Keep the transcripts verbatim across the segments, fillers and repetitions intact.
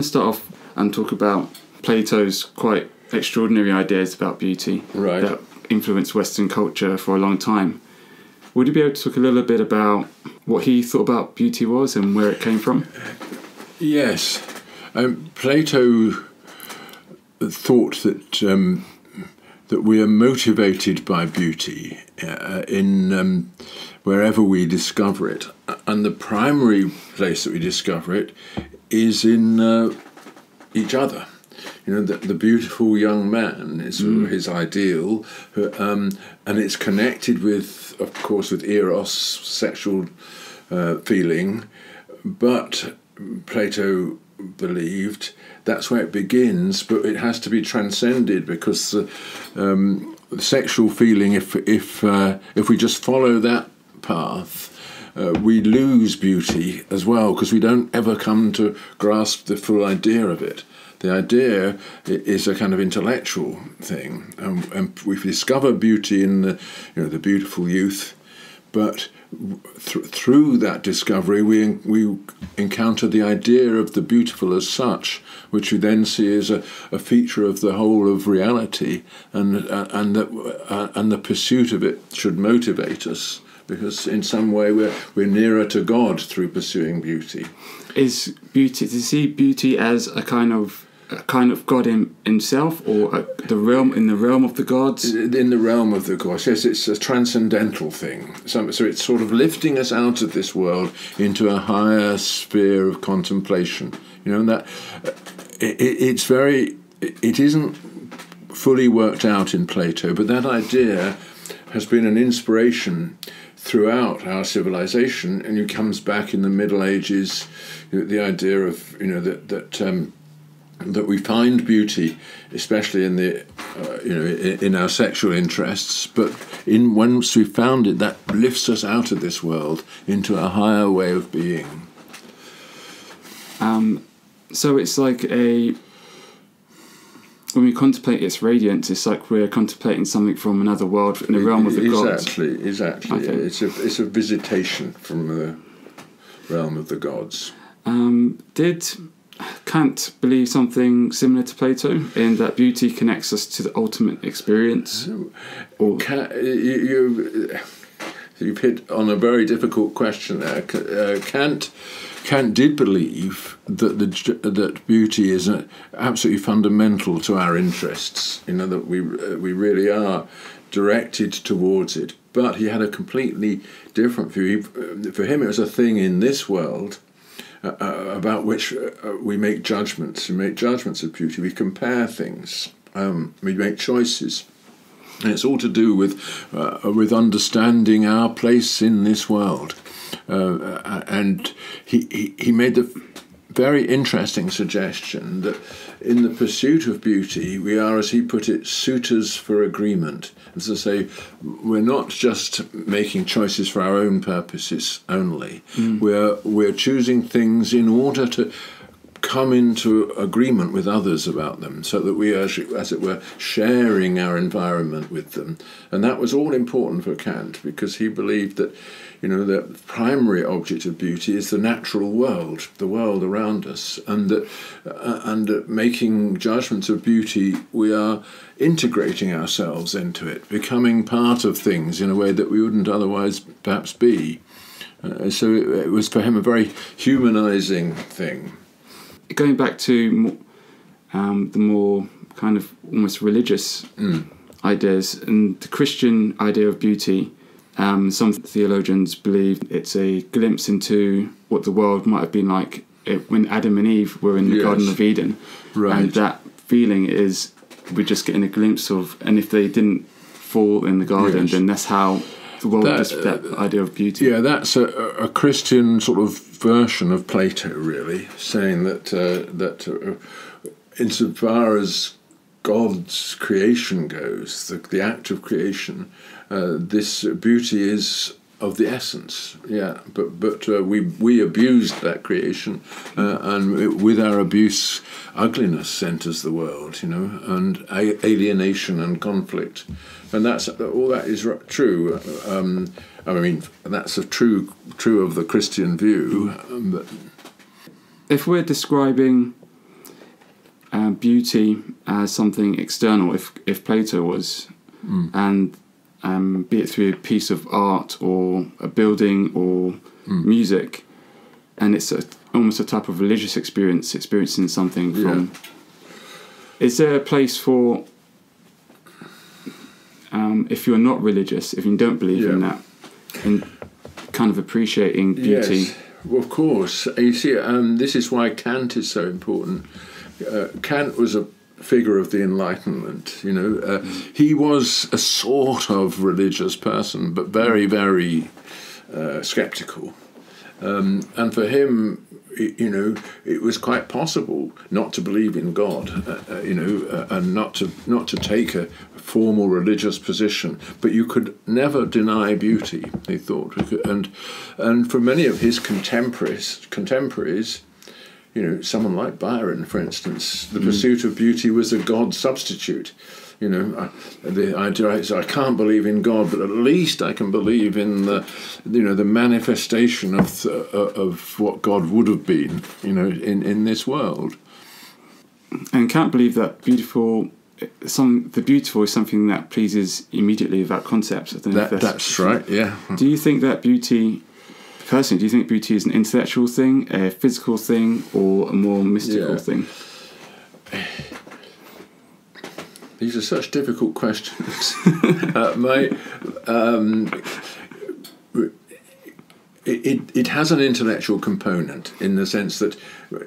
want to start off and talk about Plato's quite extraordinary ideas about beauty, right, that influenced Western culture for a long time. Would you be able to talk a little bit about what he thought about beauty was and where it came from? Yes. Um, Plato thought that um, that we are motivated by beauty uh, in um, wherever we discover it, and the primary place that we discover it is in uh, each other. You know, the, the beautiful young man is sort of his ideal, um, and it's connected with, of course, with Eros, sexual uh, feeling, but Plato believed that's where it begins, but it has to be transcended, because the um, sexual feeling, if if uh, if we just follow that path, uh, we lose beauty as well, because we don't ever come to grasp the full idea of it. The idea is a kind of intellectual thing, and, and we discover beauty in the, you know, the beautiful youth, but th through that discovery, we we encounter the idea of the beautiful as such, which we then see as a, a feature of the whole of reality, and uh, and that uh, and the pursuit of it should motivate us, because in some way we're we're nearer to God through pursuing beauty. Is beauty to see beauty as a kind of A kind of God in himself, or a, the realm in the realm of the gods? In the realm of the gods, yes, it's a transcendental thing. So, so it's sort of lifting us out of this world into a higher sphere of contemplation. You know, and that it, it's very, it isn't fully worked out in Plato, but that idea has been an inspiration throughout our civilization, and it comes back in the Middle Ages. The idea of, you know, that that. Um, that we find beauty, especially in the, uh, you know, in, in our sexual interests, but in once we've found it, that lifts us out of this world into a higher way of being. Um, so it's like a, when we contemplate its radiance, it's like we're contemplating something from another world, in the realm of the gods. Exactly, exactly. It's a, it's a visitation from the realm of the gods. Um, did Kant believe something similar to Plato, in that beauty connects us to the ultimate experience? Or Kant, you, you've hit on a very difficult question there. Uh, Kant, Kant did believe that the that beauty is absolutely fundamental to our interests. You know, that we we really are directed towards it. But he had a completely different view. He, for him, it was a thing in this world, Uh, about which uh, we make judgments. We make judgments of beauty. We compare things. Um, we make choices. And it's all to do with uh, with understanding our place in this world. Uh, and he, he, he made the very interesting suggestion that in the pursuit of beauty, we are, as he put it, suitors for agreement. As I say, we're not just making choices for our own purposes only. Mm. We're, we're choosing things in order to come into agreement with others about them, so that we are, as it were, sharing our environment with them. And that was all important for Kant, because he believed that, you know, the primary object of beauty is the natural world, the world around us, and that uh, and uh, making judgments of beauty, we are integrating ourselves into it, becoming part of things in a way that we wouldn't otherwise perhaps be. Uh, so it, it was for him a very humanising thing. Going back to more, um, the more kind of almost religious mm. ideas, and the Christian idea of beauty, um, some theologians believe it's a glimpse into what the world might have been like when Adam and Eve were in the yes. Garden of Eden. Right. And that feeling is we're just getting a glimpse of, and if they didn't fall in the garden, yes. then that's how the world, that, just, that uh, idea of beauty. Yeah, that's a, a Christian sort of version of Plato, really, saying that uh, that uh, insofar as God's creation goes, the, the act of creation, uh, this beauty is of the essence. Yeah, but but uh, we we abused that creation, uh, and it, with our abuse, ugliness enters the world. You know, and a alienation and conflict, and that's all that is true. Um, I mean, that's a true true of the Christian view. Um, but if we're describing uh, beauty as something external, if if Plato was, mm. and um, be it through a piece of art or a building or mm. music, and it's a, almost a type of religious experience, experiencing something from. Yeah. Is there a place for um, if you're not religious, if you don't believe yeah. in that, in kind of appreciating beauty? Yes. Well, of course, you see, um, this is why Kant is so important. Uh, Kant was a figure of the Enlightenment, you know. Uh, he was a sort of religious person, but very, very uh, sceptical. Um, and for him, you know, it was quite possible not to believe in God, uh, you know, uh, and not to not to take a formal religious position, but you could never deny beauty, he thought. And and for many of his contemporaries, contemporaries, you know, someone like Byron, for instance, the mm. pursuit of beauty was a God substitute. You know, I, the idea is I can't believe in God, but at least I can believe in the, you know, the manifestation of uh, of what God would have been, you know, in in this world. And can't believe that beautiful, some the beautiful is something that pleases immediately without concepts. I don't know that, if that's, that's right. Yeah. Do you think that beauty, personally, do you think beauty is an intellectual thing, a physical thing, or a more mystical yeah. thing? These are such difficult questions. uh, my, um, it, it has an intellectual component in the sense that,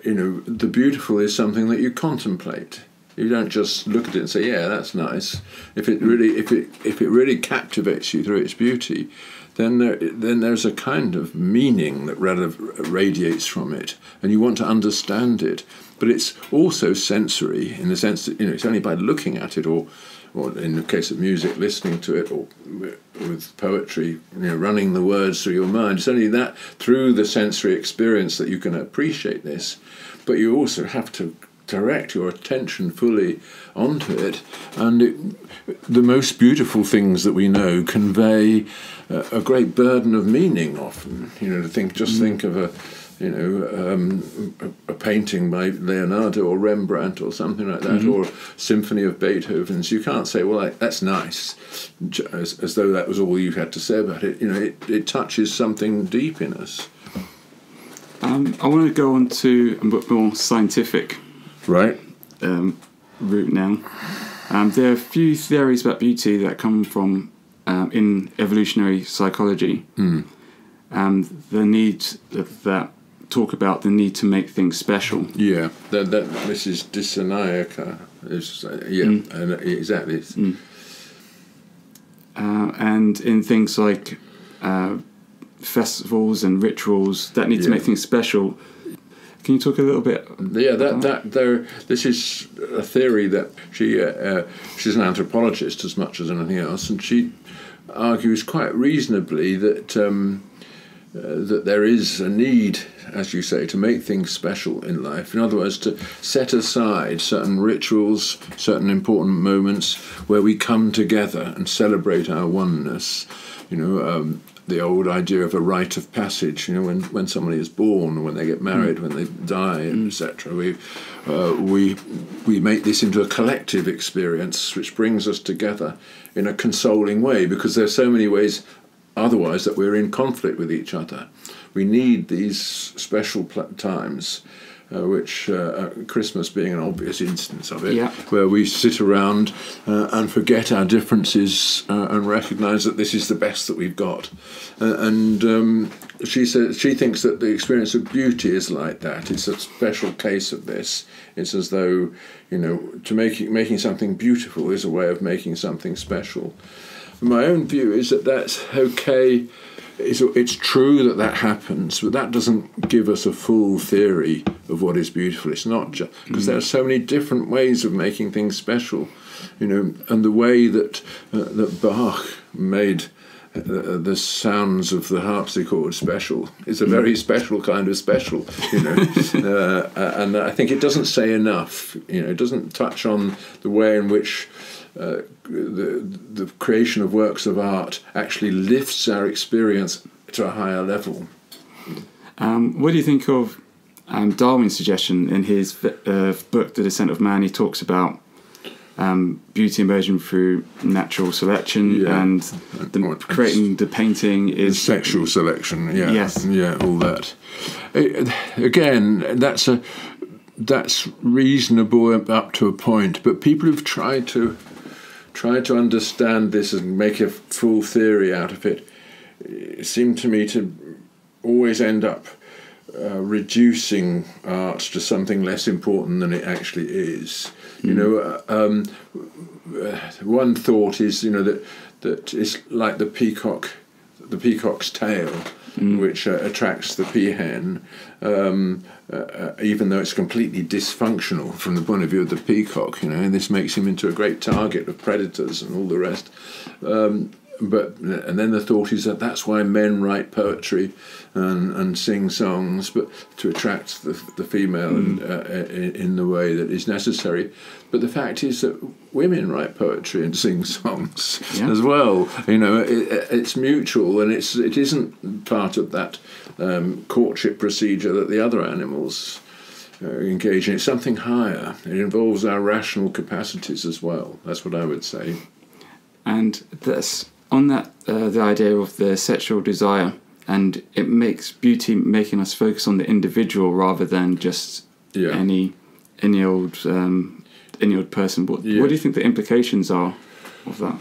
you know, the beautiful is something that you contemplate. You don't just look at it and say, "Yeah, that's nice." If it really, if it, if it really captivates you through its beauty, then there, then there's a kind of meaning that radiates from it, and you want to understand it. But it's also sensory in the sense that, you know, it's only by looking at it, or, or in the case of music, listening to it, or with poetry, you know, running the words through your mind. It's only that through the sensory experience that you can appreciate this. But you also have to direct your attention fully onto it, and it, the most beautiful things that we know convey uh, a great burden of meaning. Often, you know, to think, just mm. think of a, you know, um, a, a painting by Leonardo or Rembrandt or something like that, mm-hmm. or a symphony of Beethoven's. You can't say, "Well, I, that's nice," as, as though that was all you had to say about it. You know, it, it touches something deep in us. Um, I want to go on to a bit more scientific. Right. Um, route now. Um, there are a few theories about beauty that come from um, in evolutionary psychology. Mm. Um, the need that talk about the need to make things special. Yeah, that, that this is dysaniaca. It's, yeah, mm. and exactly. Mm. Uh, and in things like uh, festivals and rituals that need yeah. to make things special. Can you talk a little bit? Yeah, that that there. This is a theory that she uh, uh, she's an anthropologist as much as anything else, and she argues quite reasonably that um, uh, that there is a need, as you say, to make things special in life. In other words, to set aside certain rituals, certain important moments where we come together and celebrate our oneness. You know. Um, The old idea of a rite of passage, you know, when when somebody is born, when they get married, mm. when they die, mm. et cetera. We uh, we we make this into a collective experience, which brings us together in a consoling way, because there are so many ways otherwise that we're in conflict with each other. We need these special times, uh, which uh, Christmas being an obvious instance of it, yeah. where we sit around uh, and forget our differences uh, and recognise that this is the best that we've got. Uh, and um, she says she thinks that the experience of beauty is like that. It's a special case of this. It's as though, you know, to make making something beautiful is a way of making something special. My own view is that that's okay. It's, it's true that that happens, but that doesn't give us a full theory of what is beautiful. It's not just because mm. there are so many different ways of making things special, you know, and the way that uh, that Bach made uh, the sounds of the harpsichord special is a very mm. special kind of special, you know. uh, and I think it doesn't say enough. You know, it doesn't touch on the way in which. Uh, the, the creation of works of art actually lifts our experience to a higher level. Um, what do you think of um, Darwin's suggestion in his uh, book, The Descent of Man. He talks about um, beauty emerging through natural selection, yeah. and the, creating the painting is... The sexual selection, yeah. Yes. Yeah, all that. It, again, that's a... that's reasonable up to a point, but people who've tried to try to understand this and make a full theory out of it, it seem to me to always end up uh, reducing art to something less important than it actually is. Mm. You know, uh, um, one thought is, you know, that that it's like the peacock, the peacock's tail. Mm. Which uh, attracts the peahen, um, uh, uh, even though it's completely dysfunctional from the point of view of the peacock, you know, and this makes him into a great target of predators and all the rest. Um, but and then the thought is that that's why men write poetry and, and sing songs, but to attract the, the female mm. in, uh, in the way that is necessary. But the fact is that women write poetry and sing songs yeah. as well. You know, it, it's mutual, and it's it isn't part of that um, courtship procedure that the other animals uh, engage in. It's something higher. It involves our rational capacities as well. That's what I would say. And that's. On that, uh, the idea of the sexual desire, and it makes beauty making us focus on the individual rather than just yeah. any any old um, any old person. What, yeah. what do you think the implications are of that?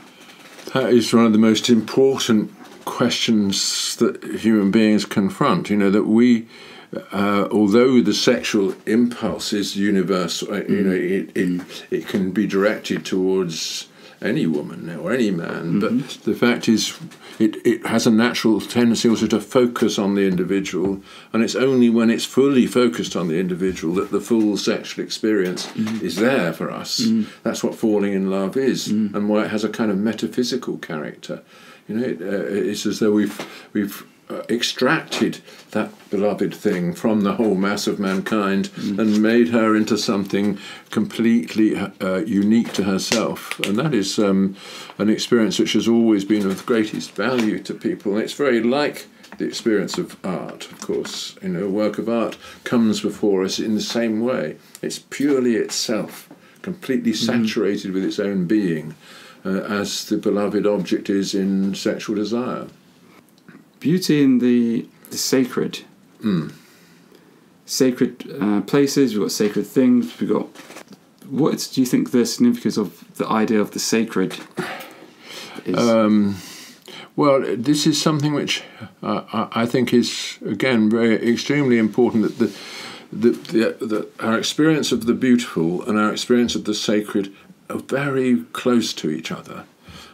That is one of the most important questions that human beings confront. You know that we, uh, although the sexual impulse is universal, mm. you know it, it it can be directed towards any woman or any man, but mm-hmm. the fact is it, it has a natural tendency also to focus on the individual, and it's only when it's fully focused on the individual that the full sexual experience mm-hmm. is there for us. Mm-hmm. That's what falling in love is, mm-hmm. and why it has a kind of metaphysical character. You know, it, uh, it's as though we've, we've uh, extracted that beloved thing from the whole mass of mankind mm. and made her into something completely uh, unique to herself, and that is um, an experience which has always been of the greatest value to people, and it's very like the experience of art, of course. You know, a work of art comes before us in the same way. It's purely itself, completely saturated mm. with its own being, uh, as the beloved object is in sexual desire. Beauty in the, the sacred. Mm. Sacred uh, places, we've got sacred things, we've got... What do you think the significance of the idea of the sacred is? Um, well, this is something which uh, I think is, again, very extremely important, that the, the, the, the, our experience of the beautiful and our experience of the sacred are very close to each other.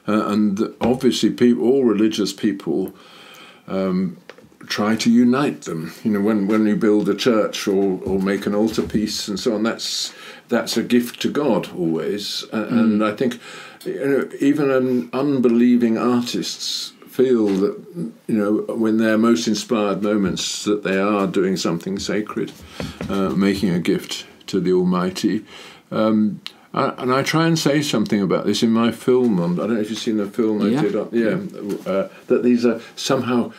Uh, and obviously people, all religious people um, try to unite them. You know, when when you build a church or or make an altarpiece and so on, that's that's a gift to God always. And, mm. and I think, you know, even um, unbelieving artists feel that, you know, when their most inspired moments, that they are doing something sacred, uh, making a gift to the Almighty. Um, I, and I try and say something about this in my film. I don't know if you've seen the film I yeah. did on, yeah, uh, that these are somehow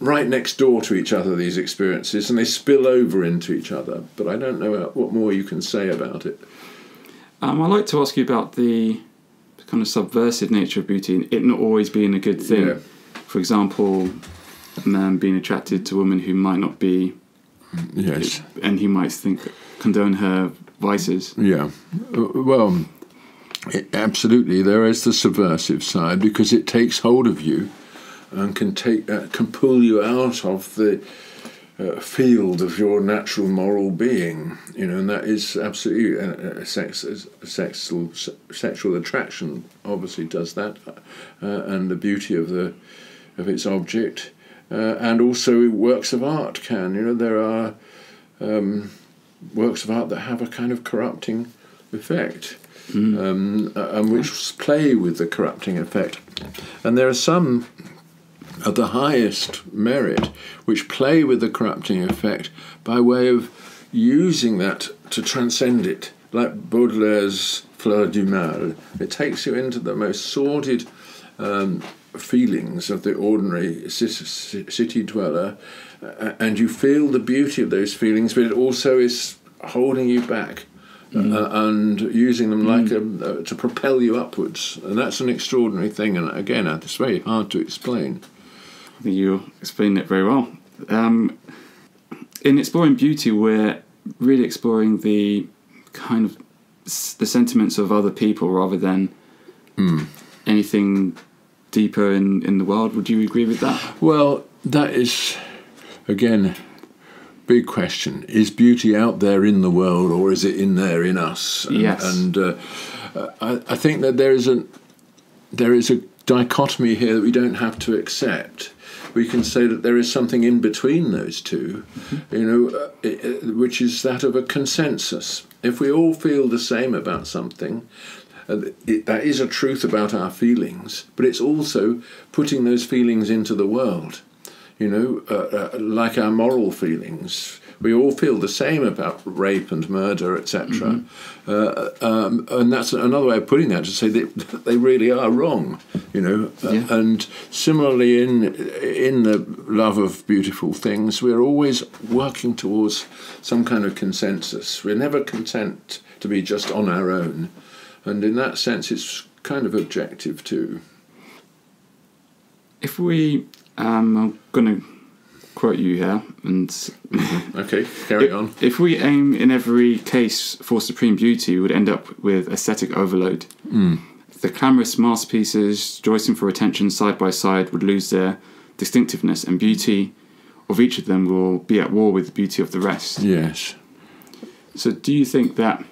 right next door to each other, these experiences, and they spill over into each other. But I don't know what more you can say about it. Um, I'd like to ask you about the kind of subversive nature of beauty, and it not always being a good thing. Yeah. For example, a man being attracted to a woman who might not be... Yes. And he might think, condone her... vices. Yeah, well, it, absolutely, there is the subversive side, because it takes hold of you and can take uh, can pull you out of the uh, field of your natural moral being. You know, and that is absolutely uh, sex, sexual sexual attraction. Obviously, does that, uh, and the beauty of the of its object, uh, and also works of art can. You know, there are. Um, works of art that have a kind of corrupting effect, mm. um, and which play with the corrupting effect. And there are some of the highest merit which play with the corrupting effect by way of using that to transcend it, like Baudelaire's Fleurs du Mal. It takes you into the most sordid um, feelings of the ordinary city dweller, and you feel the beauty of those feelings, but it also is holding you back. Mm. Uh, and using them like mm. a, uh, to propel you upwards, and that's an extraordinary thing. And again, it's very hard to explain. I think you explained it very well. Um, in exploring beauty, we're really exploring the kind of s the sentiments of other people rather than mm. anything deeper in in the world. Would you agree with that? Well, that is again. Big question: is beauty out there in the world, or is it in there in us? And, yes. And uh, I, I think that there is a there is a dichotomy here that we don't have to accept. We can say that there is something in between those two, mm-hmm. you know, uh, it, which is that of a consensus. If we all feel the same about something, uh, it, that is a truth about our feelings, but it's also putting those feelings into the world. You know, uh, uh, like our moral feelings. We all feel the same about rape and murder, et cetera. Mm-hmm. uh, um, and that's another way of putting that, to say that they really are wrong, you know. Yeah. Uh, and similarly, in, in the love of beautiful things, we're always working towards some kind of consensus. We're never content to be just on our own. And in that sense, it's kind of objective too. If we... Um, I'm going to quote you here. And okay, carry if, on. If we aim in every case for supreme beauty, we would end up with aesthetic overload. Mm. The clamorous masterpieces joycing for attention side by side would lose their distinctiveness, and beauty of each of them will be at war with the beauty of the rest. Yes. So do you think that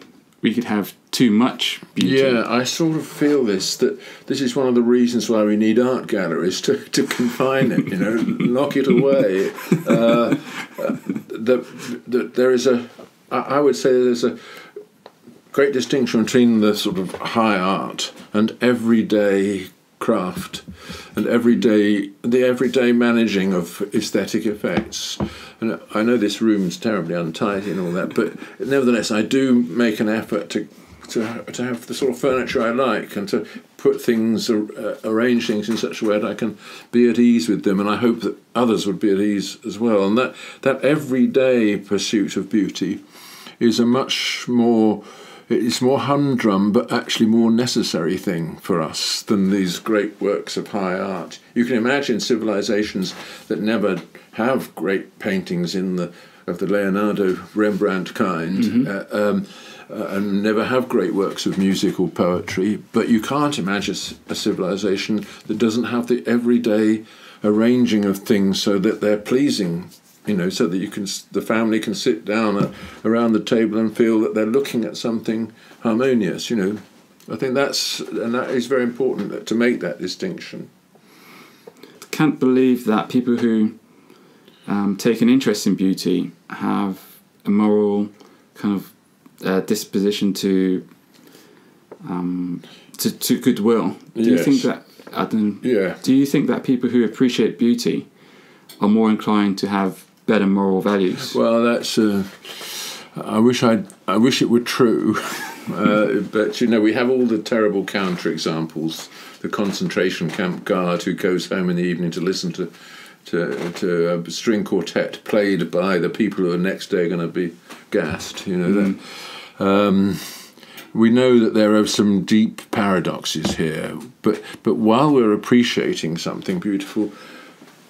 we could have too much beauty? Yeah, I sort of feel this, that this is one of the reasons why we need art galleries, to, to confine it, you know, lock it away. Uh, that, that there is a, I would say there's a great distinction between the sort of high art and everyday craft and everyday the everyday managing of aesthetic effects. And I know this room's terribly untidy and all that, but nevertheless I do make an effort to to to have the sort of furniture I like, and to put things, uh, arrange things in such a way that I can be at ease with them, and I hope that others would be at ease as well. And that that everyday pursuit of beauty is a much more It's more humdrum, but actually more necessary thing for us than these great works of high art. You can imagine civilizations that never have great paintings in the of the Leonardo, Rembrandt kind, mm-hmm. uh, um, uh, and never have great works of music or poetry. But you can't imagine a civilization that doesn't have the everyday arranging of things so that they're pleasing. You know, so that you can, the family can sit down at, around the table and feel that they're looking at something harmonious. You know, I think that's and that is very important that, to make that distinction. I can't believe that people who um, take an interest in beauty have a moral kind of uh, disposition to um, to, to goodwill. Do yes. you think that? I don't, yeah. Do you think that people who appreciate beauty are more inclined to have better moral values? Well, that's. Uh, I wish I. I wish it were true, uh, but you know we have all the terrible counterexamples. The concentration camp guard who goes home in the evening to listen to, to to a string quartet played by the people who are next day going to be gassed. You know mm. that. Um, we know that there are some deep paradoxes here, but but while we're appreciating something beautiful,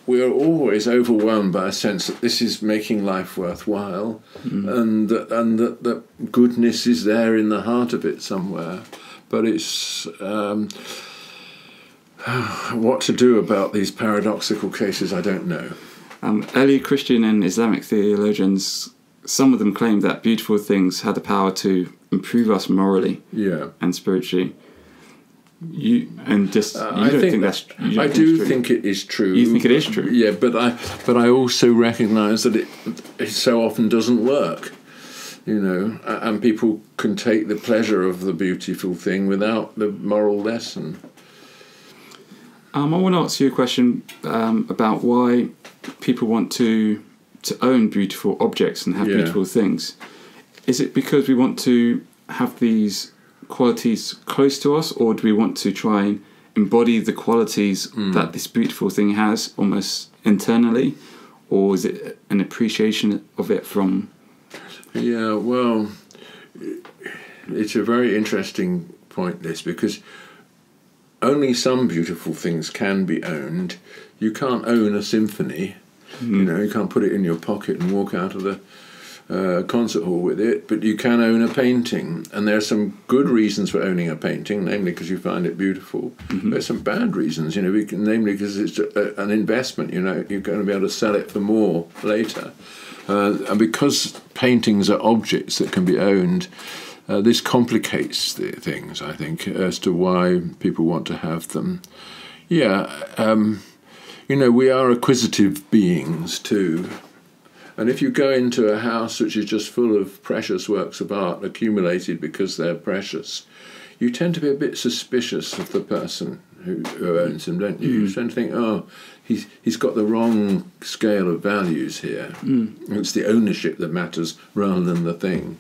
we are always overwhelmed by a sense that this is making life worthwhile, mm. and that, and that, that goodness is there in the heart of it somewhere. But it's um, what to do about these paradoxical cases, I don't know. Um, early Christian and Islamic theologians, some of them claimed that beautiful things had the power to improve us morally yeah. and spiritually. You and just you uh, don't I think, think that's. You don't I think do think it is true. You think it is true. Yeah, but I but I also recognise that it, it so often doesn't work. You know, and people can take the pleasure of the beautiful thing without the moral lesson. Um, I want to ask you a question um, about why people want to to own beautiful objects and have yeah. beautiful things. Is it because we want to have these qualities close to us, or do we want to try and embody the qualities mm. that this beautiful thing has almost internally, or is it an appreciation of it from... Yeah, well, it's a very interesting point, this, because only some beautiful things can be owned. You can't own a symphony, mm. you know, you can't put it in your pocket and walk out of the uh, concert hall with it, but you can own a painting. And there are some good reasons for owning a painting, namely because you find it beautiful. Mm-hmm. There's some bad reasons, you know, because, namely because it's a, an investment, you know, you're going to be able to sell it for more later. Uh, and because paintings are objects that can be owned, uh, this complicates the things, I think, as to why people want to have them. Yeah, um, you know, we are acquisitive beings too. And if you go into a house which is just full of precious works of art accumulated because they're precious, you tend to be a bit suspicious of the person who, who owns them, don't you? Mm. You tend to think, oh, he's, he's got the wrong scale of values here. Mm. It's the ownership that matters rather than the thing.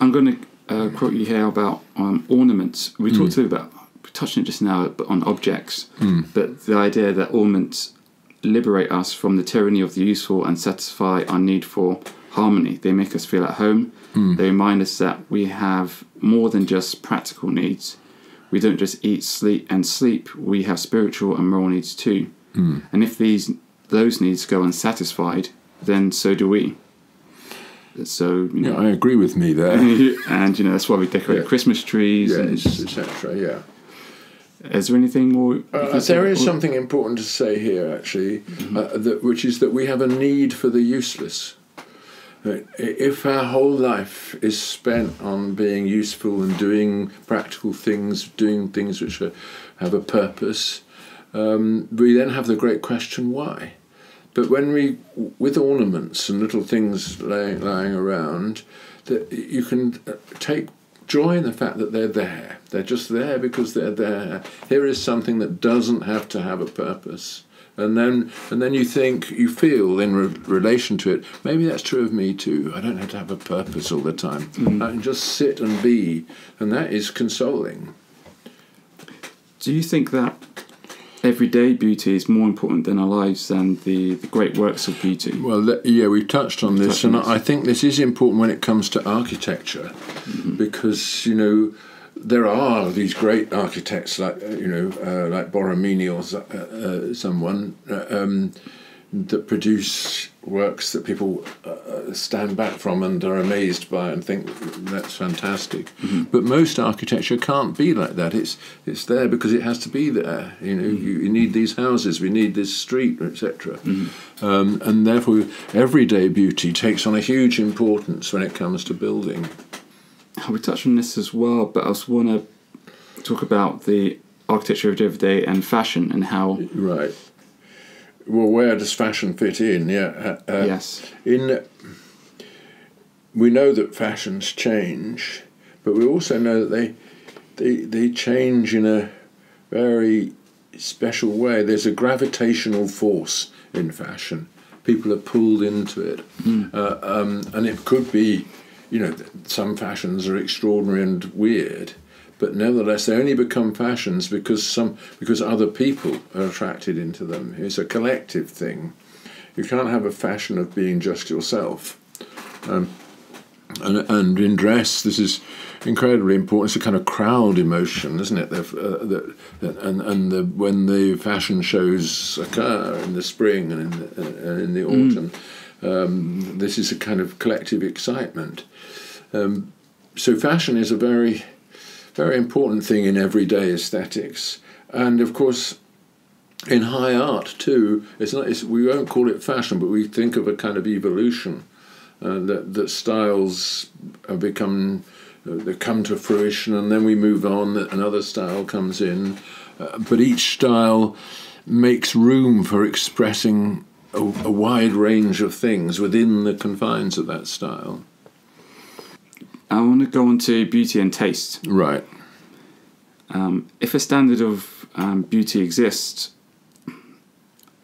I'm going to uh, quote you here about um, ornaments. We mm. talked too about, we touched on it just now, but on objects, mm. but the idea that ornaments liberate us from the tyranny of the useful and satisfy our need for harmony. They make us feel at home. Mm. They remind us that we have more than just practical needs. We don't just eat, sleep, and sleep. We have spiritual and moral needs too. Mm. And if these those needs go unsatisfied, then so do we. So you know, yeah, I agree with me there. And you know that's why we decorate yeah. Christmas trees, yeah, et cetera. Yeah. Is there anything more? Uh, there is something important to say here, actually, mm-hmm. uh, that, which is that we have a need for the useless. Uh, if our whole life is spent on being useful and doing practical things, doing things which are, have a purpose, um, we then have the great question, why? But when we, with ornaments and little things lying, lying around, that you can take joy in the fact that they're there. They're just there because they're there. Here is something that doesn't have to have a purpose. And then and then you think, you feel in re relation to it, maybe that's true of me too. I don't have to have a purpose all the time. Mm-hmm. I can just sit and be. And that is consoling. Do you think that everyday beauty is more important than our lives and the, the great works of beauty? Well, that, yeah, we've touched on this, touched on and this. I think this is important when it comes to architecture, mm-hmm. because, you know, there are these great architects like, you know, uh, like Borromini or uh, uh, someone uh, um, that produce works that people uh, stand back from and are amazed by and think that's fantastic. Mm-hmm. But most architecture can't be like that. It's it's there because it has to be there. You know, mm-hmm. you, you need these houses, we need this street, et cetera. Mm-hmm. um, and therefore, everyday beauty takes on a huge importance when it comes to building. We touched on this as well, but I also want to talk about the architecture of everyday and fashion and how... Right. Well, where does fashion fit in? Yeah. Uh, yes. In uh, we know that fashions change, but we also know that they they they change in a very special way. There's a gravitational force in fashion. People are pulled into it, mm. uh, um, and it could be, you know, some fashions are extraordinary and weird. But nevertheless, they only become fashions because some because other people are attracted into them. It's a collective thing. You can't have a fashion of being just yourself. Um, and, and in dress, this is incredibly important. It's a kind of crowd emotion, isn't it? Uh, the, and and the, when the fashion shows occur in the spring and in the, uh, in the autumn, mm. um, this is a kind of collective excitement. Um, so fashion is a very... very important thing in everyday aesthetics, and of course in high art too. It's not it's, we won't call it fashion, but we think of a kind of evolution uh, that that styles have become uh, they come to fruition, and then we move on, another style comes in, uh, but each style makes room for expressing a, a wide range of things within the confines of that style. I want to go on to beauty and taste. Right. Um, if a standard of um, beauty exists,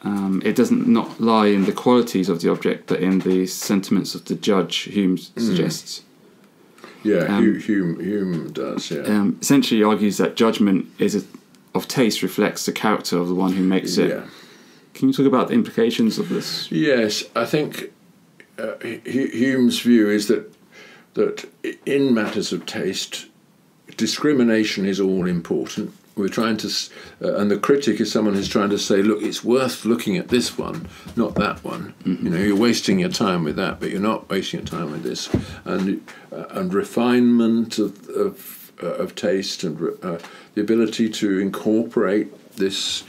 um, it doesn't not lie in the qualities of the object, but in the sentiments of the judge, Hume mm. suggests. Yeah, um, Hume, Hume does, yeah. Um, essentially argues that judgment is a of taste reflects the character of the one who makes it. Yeah. Can you talk about the implications of this? Yes, I think uh, Hume's view is that that in matters of taste, discrimination is all important. We're trying to, uh, and the critic is someone who's trying to say, look, it's worth looking at this one, not that one. Mm-hmm. You know, you're wasting your time with that, but you're not wasting your time with this. And uh, and refinement of of, uh, of taste and uh, the ability to incorporate this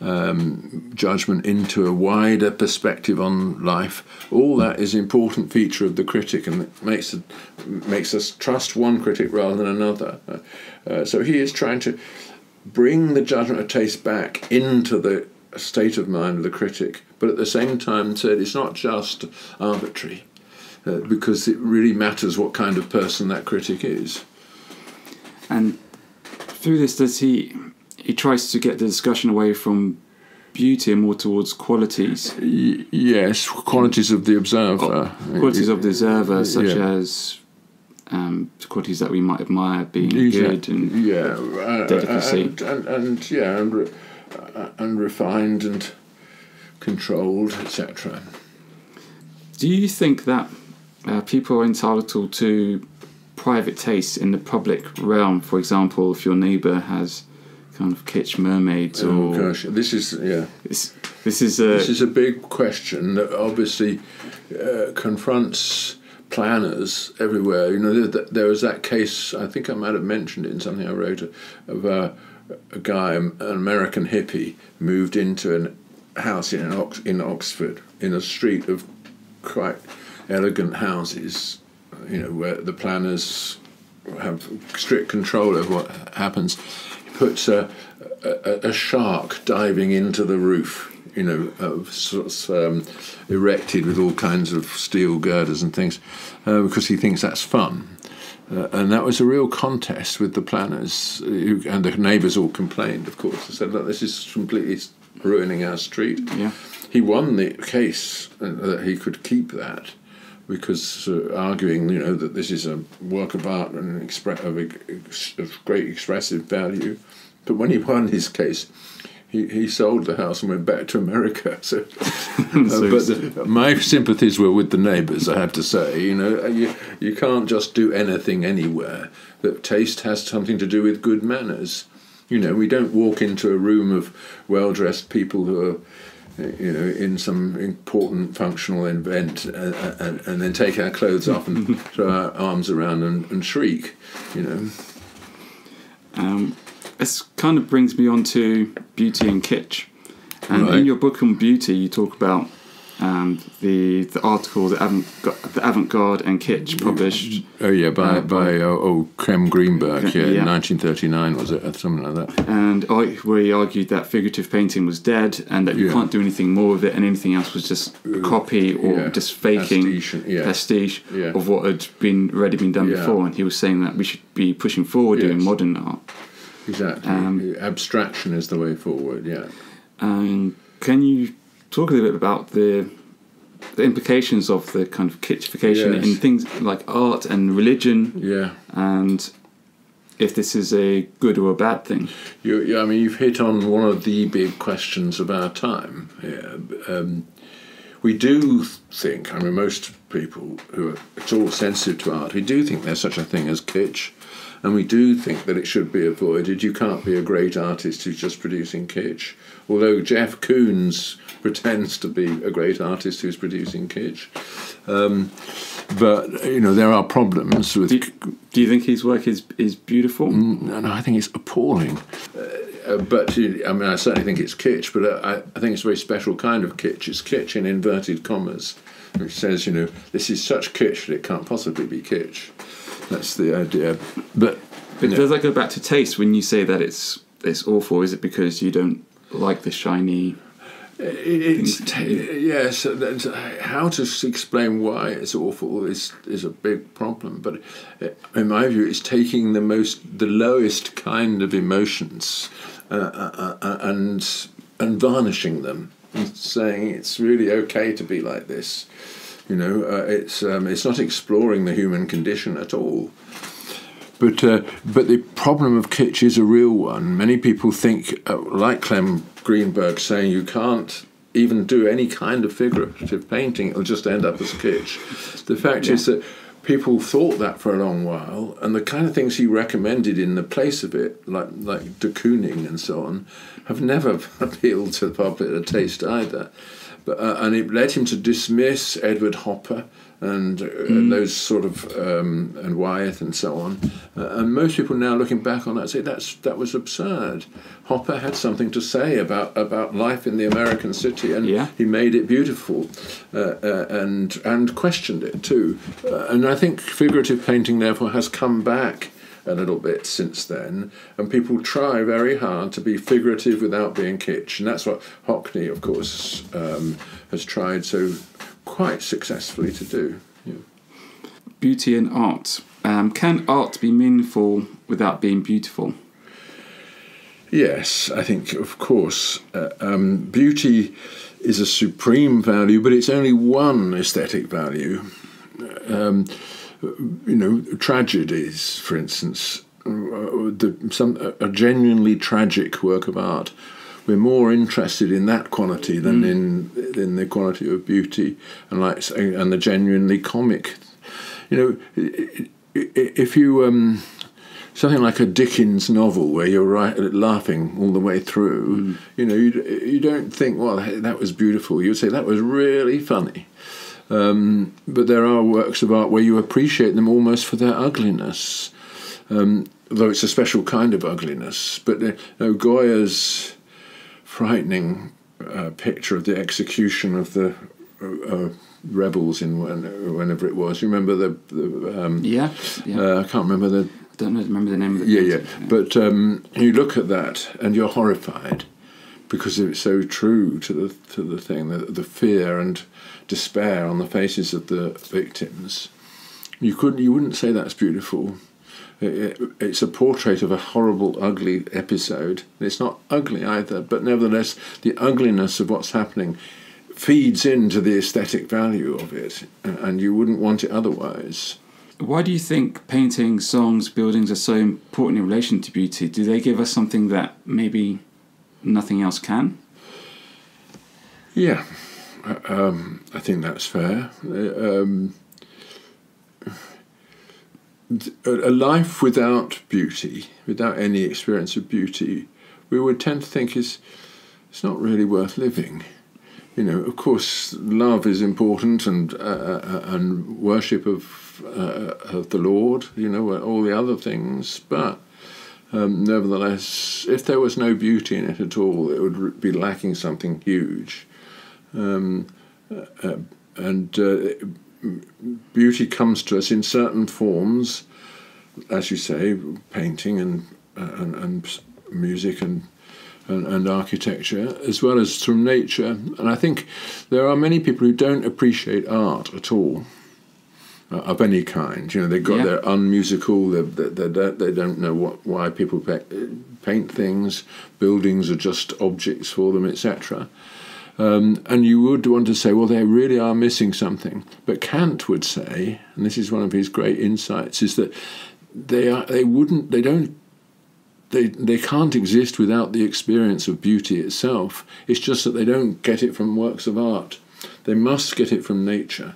um, judgment into a wider perspective on life. All that is an important feature of the critic, and it makes it makes us trust one critic rather than another. Uh, uh, so he is trying to bring the judgment of taste back into the state of mind of the critic, but at the same time said it's not just arbitrary, uh, because it really matters what kind of person that critic is. And through this, does he he tries to get the discussion away from beauty and more towards qualities? Y yes, qualities of the observer. Oh, qualities of the observer, such yeah. as... Um, qualities that we might admire, being good and yeah, uh, delicacy, and, and, and yeah, and, re and refined and controlled, et cetera. Do you think that uh, people are entitled to private tastes in the public realm? For example, if your neighbour has kind of kitsch mermaids, oh, or gosh, this is yeah, this, this is a this is a big question that obviously uh, confronts planners everywhere. You know, there, there was that case, I think I might have mentioned it in something I wrote, of a, a guy, an American hippie, moved into a house in, Ox in Oxford, in a street of quite elegant houses, you know, where the planners have strict control of what happens. He puts a, a, a shark diving into the roof, you know, uh, sort of, um, erected with all kinds of steel girders and things, uh, because he thinks that's fun. Uh, and that was a real contest with the planners, who, and the neighbours all complained, of course. They said, look, this is completely ruining our street. Yeah. He won the case that he could keep that, because uh, arguing, you know, that this is a work of art and an expre of, a, of great expressive value. But when he won his case, He, he sold the house and went back to America. So, uh, but the, my sympathies were with the neighbours, I have to say. You know, you, you can't just do anything anywhere. That taste has something to do with good manners. You know, we don't walk into a room of well-dressed people who are, you know, in some important functional event, and, and, and then take our clothes off and throw our arms around and, and shriek. You know. Um. This kind of brings me on to beauty and kitsch. And right. in your book on beauty, you talk about um, the the article that Avant-Garde and Kitsch published. Oh yeah, by uh, by, by oh, oh, Clem Greenberg, yeah, yeah. nineteen thirty-nine, was it, something like that. And I, where he argued that figurative painting was dead, and that you yeah. can't do anything more with it, and anything else was just a copy or yeah. just faking, pastiche, yeah. pastiche yeah. of what had been already been done yeah. before. And he was saying that we should be pushing forward yes. in modern art. Exactly. Um, Abstraction is the way forward, yeah. Um, can you talk a little bit about the, the implications of the kind of kitschification yes. in things like art and religion? Yeah. And if this is a good or a bad thing? You, you, I mean, you've hit on one of the big questions of our time. Yeah. Um, we do think, I mean, most people who are at all sensitive to art, we do think there's such a thing as kitsch. And we do think that it should be avoided. You can't be a great artist who's just producing kitsch. Although Jeff Koons pretends to be a great artist who's producing kitsch. Um, but, you know, there are problems with... Do you, do you think his work is, is beautiful? No, no, I think it's appalling. Uh, but, I mean, I certainly think it's kitsch, but I, I think it's a very special kind of kitsch. It's kitsch in inverted commas, which says, you know, this is such kitsch that it can't possibly be kitsch. That's the idea. But, but does that go back to taste when you say that it's it's awful? Is it because you don't like the shiny? It's yes. How to explain why it's awful is is a big problem. But in my view, it's taking the most the lowest kind of emotions uh, uh, uh, and and varnishing them, and saying it's really okay to be like this. You know, uh, it's um, it's not exploring the human condition at all. But uh, but the problem of kitsch is a real one. Many people think, uh, like Clem Greenberg saying, you can't even do any kind of figurative painting, it'll just end up as kitsch. The fact yeah. is that people thought that for a long while, and the kind of things he recommended in the place of it, like like de Kooning and so on, have never appealed to the popular taste either. But, uh, and it led him to dismiss Edward Hopper and uh, mm. those sort of um, and Wyeth and so on. Uh, and most people now, looking back on that, say that's that was absurd. Hopper had something to say about about life in the American city, and yeah. he made it beautiful, uh, uh, and and questioned it too. Uh, and I think figurative painting therefore has come back a little bit since then, and people try very hard to be figurative without being kitsch, and that's what Hockney, of course, um, has tried so quite successfully to do. Yeah. Beauty and art. Um, can art be meaningful without being beautiful? Yes, I think, of course. Uh, um, beauty is a supreme value, but it's only one aesthetic value. Um, You know, tragedies, for instance, the, some, a genuinely tragic work of art. We're more interested in that quality than mm. in in the quality of beauty and like and the genuinely comic. You know, if you um, something like a Dickens novel where you're right, laughing all the way through, mm. you know, you you don't think, well, hey, that was beautiful. You'd say that was really funny. Um, but there are works of art where you appreciate them almost for their ugliness, um, though it's a special kind of ugliness. But uh, you know, Goya's frightening uh, picture of the execution of the uh, uh, rebels in when, whenever it was. You remember the? the um, yeah. yeah. Uh, I can't remember the. I don't remember the name of the. Yeah, yeah. yeah. But um, you look at that and you're horrified, because it's so true to the to the thing, the, the fear and despair on the faces of the victims. You couldn't, you wouldn't say that's beautiful. It, it, it's a portrait of a horrible, ugly episode. It's not ugly either, but nevertheless, the ugliness of what's happening feeds into the aesthetic value of it, and you wouldn't want it otherwise. Why do you think paintings, songs, buildings are so important in relation to beauty? Do they give us something that maybe nothing else can? Yeah, um, I think that's fair. Um, a life without beauty, without any experience of beauty, we would tend to think is it's not really worth living. You know, of course, love is important, and uh, and worship of uh, of the Lord. You know, all the other things, but. Um, nevertheless, if there was no beauty in it at all, it would be lacking something huge. Um, uh, and uh, beauty comes to us in certain forms, as you say, painting and uh, and, and music and, and and architecture, as well as through nature. And I think there are many people who don't appreciate art at all. Of any kind, you know, they've got yeah. they're unmusical. They're, they're, they're, they don't know what why people paint things. Buildings are just objects for them, et cetera. Um, and you would want to say, well, they really are missing something. But Kant would say, and this is one of his great insights, is that they are they wouldn't they don't they they can't exist without the experience of beauty itself. It's just that they don't get it from works of art. They must get it from nature.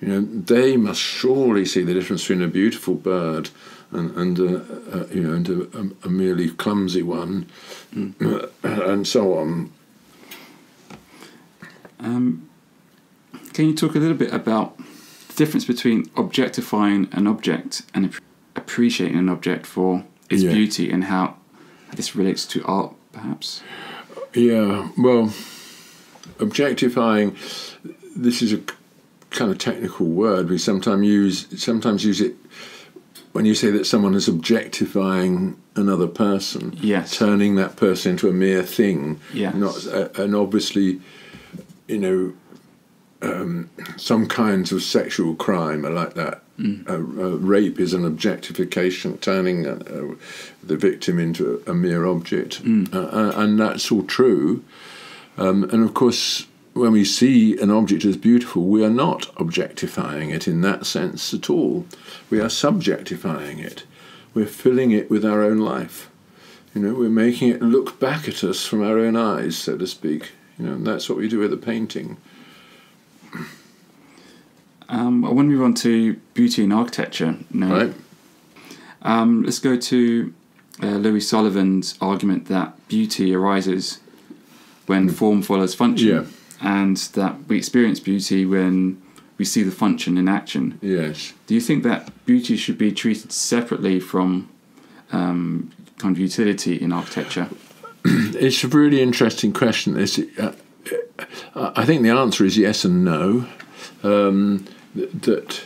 You know, they must surely see the difference between a beautiful bird and, and uh, uh, you know, and a, a merely clumsy one, mm. and so on. Um, can you talk a little bit about the difference between objectifying an object and ap appreciating an object for its yeah. beauty, and how this relates to art, perhaps? Yeah, well, objectifying, this is a kind of technical word. We sometimes use sometimes use it when you say that someone is objectifying another person, yes, turning that person into a mere thing, yes. Not uh, and obviously, you know, um, some kinds of sexual crime are like that. Mm. Uh, uh, rape is an objectification, turning uh, uh, the victim into a, a mere object, mm. uh, and that's all true. Um, and of course, when we see an object as beautiful, we are not objectifying it in that sense at all. We are subjectifying it. we're filling it with our own life. You know, we're making it look back at us from our own eyes, so to speak. You know, and that's what we do with a painting. Um, I want to move on to beauty and architecture now. Right. Um, let's go to uh, Louis Sullivan's argument that beauty arises when mm. form follows function, yeah. and that we experience beauty when we see the function in action. Yes. Do you think that beauty should be treated separately from um, kind of utility in architecture? It's a really interesting question. It's, uh, I think the answer is yes and no. Um, that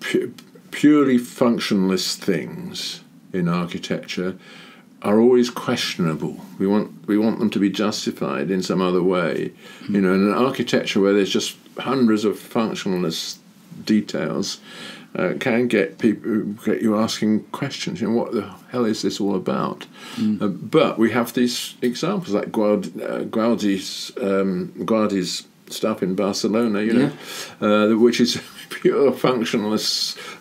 pu purely functionless things in architecture are always questionable. We want we want them to be justified in some other way. Mm. You know, in an architecture where there's just hundreds of functionless details, uh, can get people get you asking questions. You know, what the hell is this all about? Mm. Uh, but we have these examples like Guaud uh, Guaudi's um, Guaudi's. stuff in Barcelona, you know, yeah. uh, which is pure functionless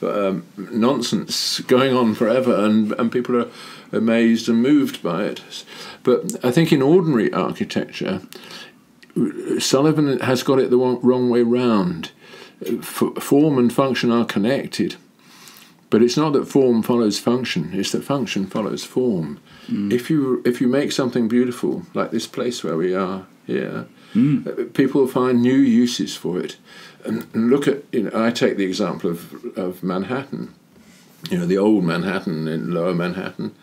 um, nonsense going on forever, and, and people are amazed and moved by it. But I think in ordinary architecture, Sullivan has got it the wrong way round. Form and function are connected, but it's not that form follows function, it's that function follows form. Mm. If you, if you make something beautiful, like this place where we are here, Mm. people find new uses for it. And look at, you know, I take the example of, of Manhattan, you know, the old Manhattan in Lower Manhattan.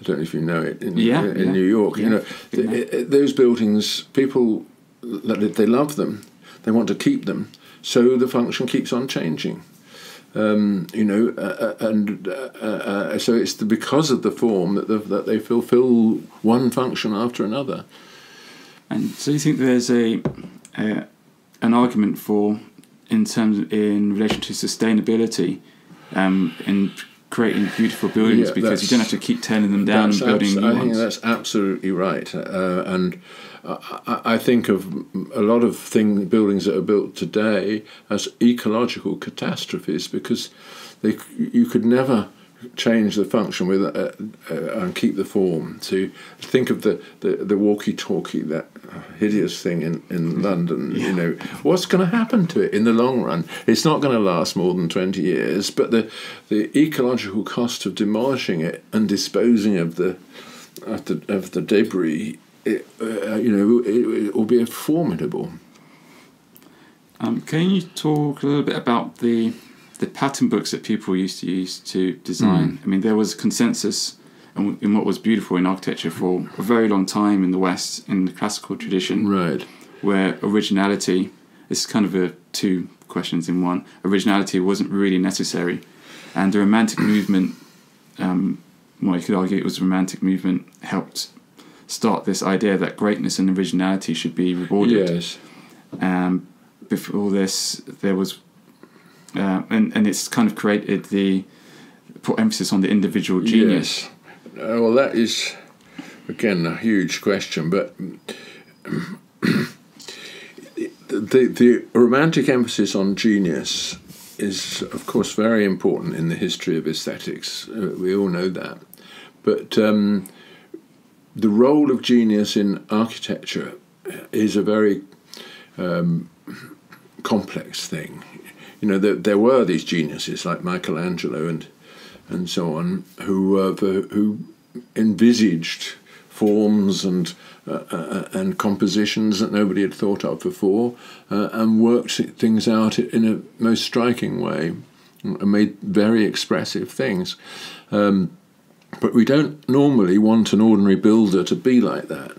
I don't know if you know it, in, yeah, in yeah. New York. Yeah. You know, th yeah. those buildings, people, they love them, they want to keep them, so the function keeps on changing. Um, you know, uh, and uh, uh, so it's the, because of the form that, the, that they fulfill one function after another. And so you think there's a, a an argument for, in terms of, in relation to sustainability, um, in creating beautiful buildings, yeah, because you don't have to keep turning them down and building new ones. I think that's absolutely right, uh, and I, I think of a lot of thing buildings that are built today as ecological catastrophes, because they you could never change the function with uh, uh, and keep the form. So think of the, the, the walkie-talkie, that hideous thing in, in London, yeah. you know, what's going to happen to it in the long run? It's not going to last more than twenty years, but the, the ecological cost of demolishing it and disposing of the, of the, of the debris, it, uh, you know, it, it will be formidable. Um, can you talk a little bit about the the pattern books that people used to use to design? Mm. I mean, there was consensus in, in what was beautiful in architecture for a very long time in the West, in the classical tradition, right? Where originality, this is kind of a two questions in one, originality wasn't really necessary. And the Romantic movement, um, well, you could argue it was the Romantic movement, helped start this idea that greatness and originality should be rewarded. Yes. Um, before this, there was Uh, and, and it's kind of created the put emphasis on the individual genius. Yes. Uh, well, that is, again, a huge question, but um, the, the Romantic emphasis on genius is, of course, very important in the history of aesthetics. Uh, we all know that. But um, the role of genius in architecture is a very um, complex thing. You know, there, there were these geniuses like Michelangelo and and so on, who uh, who envisaged forms and uh, uh, and compositions that nobody had thought of before, uh, and worked things out in a most striking way, and made very expressive things. Um, but we don't normally want an ordinary builder to be like that,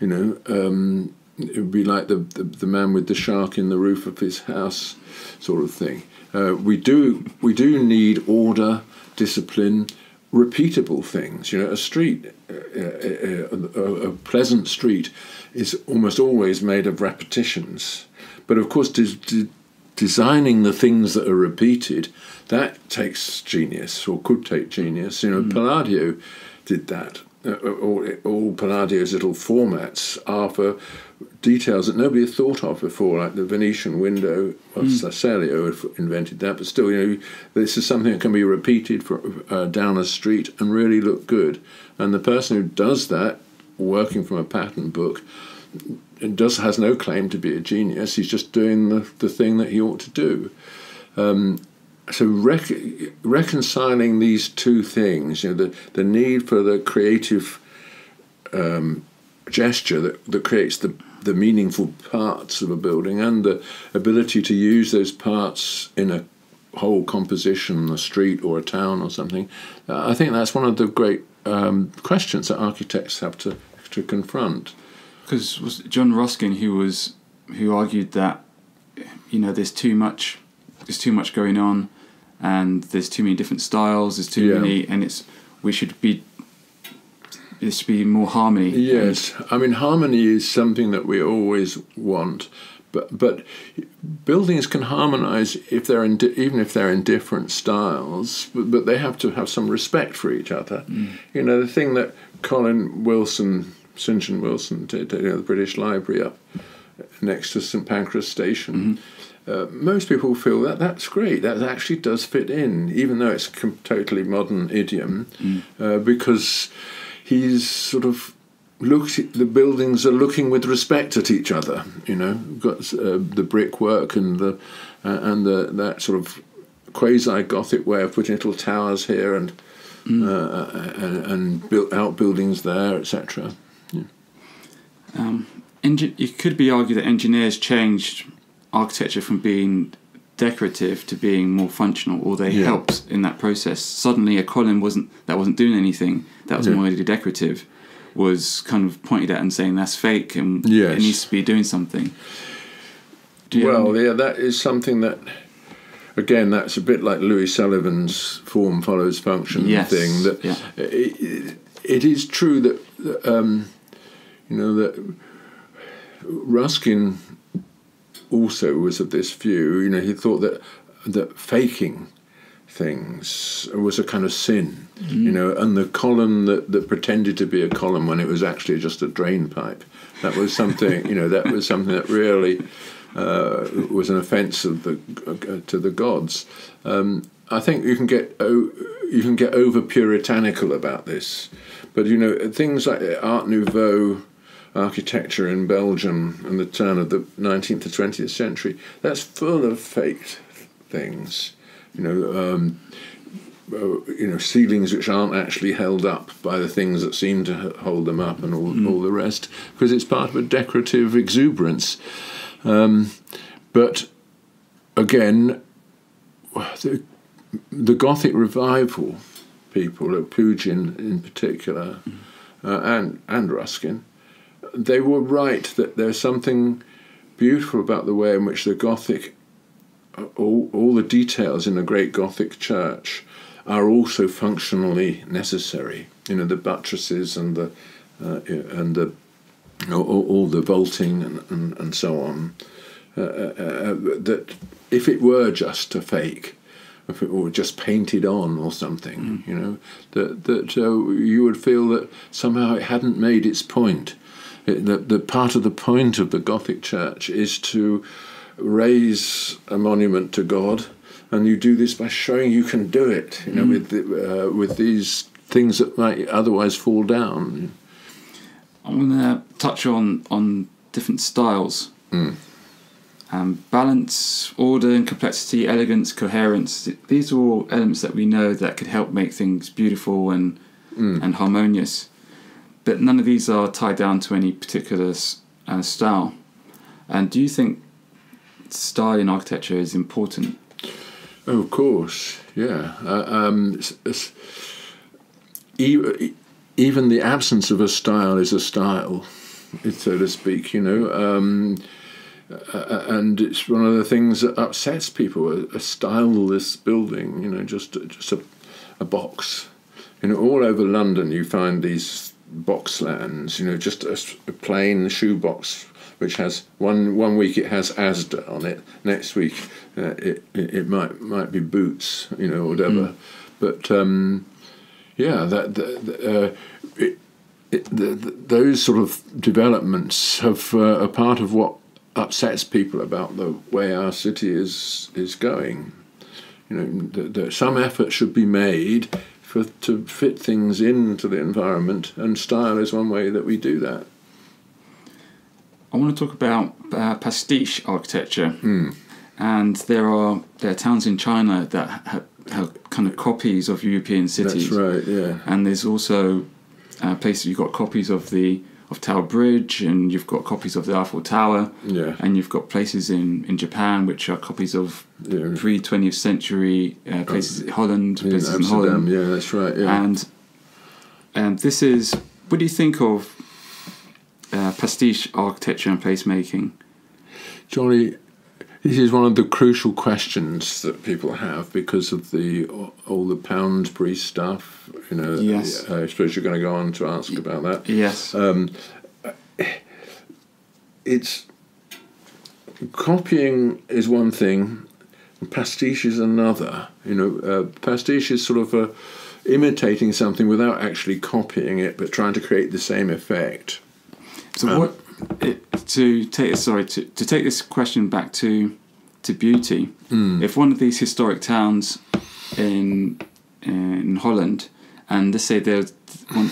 you know. Um, it would be like the, the the man with the shark in the roof of his house, sort of thing. Uh, we do we do need order, discipline, repeatable things. You know, a street, uh, a, a, a pleasant street, is almost always made of repetitions. But of course, des, des, designing the things that are repeated, that takes genius, or could take genius. You know, mm. Palladio did that. uh, all, all Palladio's little formats are for details that nobody had thought of before, like the Venetian window. Well, mm. Sasselio invented that, but still, you know, this is something that can be repeated for, uh, down a street and really look good. And the person who does that, working from a pattern book, does has no claim to be a genius. He's just doing the, the thing that he ought to do. Um, so rec reconciling these two things, you know, the, the need for the creative um, gesture that, that creates the, the meaningful parts of a building, and the ability to use those parts in a whole composition, a street or a town or something. Uh, I think that's one of the great um, questions that architects have to, to confront. Because was John Ruskin who was who argued that, you know, there's too much there's too much going on, and there's too many different styles, there's too yeah. many, and it's we should be there should be more harmony. Yes, I mean, harmony is something that we always want, but but buildings can harmonise if they're in, even if they're in different styles, but, but they have to have some respect for each other. Mm. You know, the thing that Colin Wilson St John Wilson did, you know, the British Library up next to St Pancras Station. Mm -hmm. uh, most people feel that that's great. That actually does fit in, even though it's totally modern idiom, mm. uh, because he's sort of looked. At, the buildings are looking with respect at each other. You know, got uh, the brickwork and the uh, and the, that sort of quasi-Gothic way of putting little towers here and mm. uh, and, and built outbuildings there, et cetera. Um, it could be argued that engineers changed architecture from being decorative to being more functional, or they yeah. helped in that process. Suddenly, a column wasn't that wasn't doing anything that was yeah. more decorative was kind of pointed at and saying that's fake and yes. it needs to be doing something. Do well, yeah, that is something that. Again, that's a bit like Louis Sullivan's form follows function yes. thing. That yeah. it, it is true that. Um, You know, that Ruskin also was of this view. You know, he thought that that faking things was a kind of sin. Mm-hmm. You know, and the column that, that pretended to be a column when it was actually just a drain pipe, that was something. You know, that was something that really uh, was an offence of the uh, to the gods. Um, I think you can get oh, you can get over puritanical about this, but you know, things like Art Nouveau architecture in Belgium and the turn of the nineteenth to twentieth century, that's full of faked things, you know, um, you know, ceilings which aren't actually held up by the things that seem to hold them up, and all, mm. all the rest, because it's part of a decorative exuberance. Um, but again, the, the Gothic revival people, like Pugin in particular, mm. uh, and and Ruskin, they were right that there's something beautiful about the way in which the Gothic, all, all the details in a great Gothic church, are also functionally necessary. You know, the buttresses and the uh, and the all, all the vaulting and and, and so on. Uh, uh, uh, that if it were just a fake, if it were just painted on or something, mm. you know, that that uh, you would feel that somehow it hadn't made its point. It, that the part of the point of the Gothic church is to raise a monument to God, and you do this by showing you can do it. You know, mm. with the, uh, with these things that might otherwise fall down. I'm going to touch on on different styles. Mm. Um, balance, order and complexity, elegance, coherence, these are all elements that we know that could help make things beautiful and, mm. and harmonious. But none of these are tied down to any particular uh, style. And do you think style in architecture is important? Oh, of course, yeah. Uh, um, it's, it's, even the absence of a style is a style, so to speak, you know. Um, Uh, and it's one of the things that upsets people, a, a styleless building, you know, just, just a, a box. You know, all over London you find these boxlands, you know, just a, a plain shoebox which has, one, one week it has ASDA on it, next week uh, it, it, it might might be Boots, you know, or whatever. Mm. But, um, yeah, that, that, that uh, it, it, the, the, those sort of developments have uh, are part of what upsets people about the way our city is is going. You know, that, that some effort should be made for to fit things into the environment, and style is one way that we do that. I want to talk about uh, pastiche architecture, mm. and there are there are towns in China that have, have kind of copies of European cities. That's right, yeah. And there's also uh, places you've got copies of the of Tower Bridge, and you've got copies of the Eiffel Tower, yeah. And you've got places in in Japan which are copies of yeah. pre twentieth century uh, places, oh, in Holland, in places Amsterdam, in Holland. Yeah, that's right. Yeah. And and this is, what do you think of Uh, pastiche architecture and placemaking? Johnny, this is one of the crucial questions that people have because of the all the Poundbury stuff. You know, yes. I suppose you're going to go on to ask about that. Yes. Um, it's copying is one thing, and pastiche is another. You know, uh, pastiche is sort of a imitating something without actually copying it, but trying to create the same effect. So um, what it, to take sorry to, to take this question back to to beauty. Mm. If one of these historic towns in in Holland, and let's say there's, one,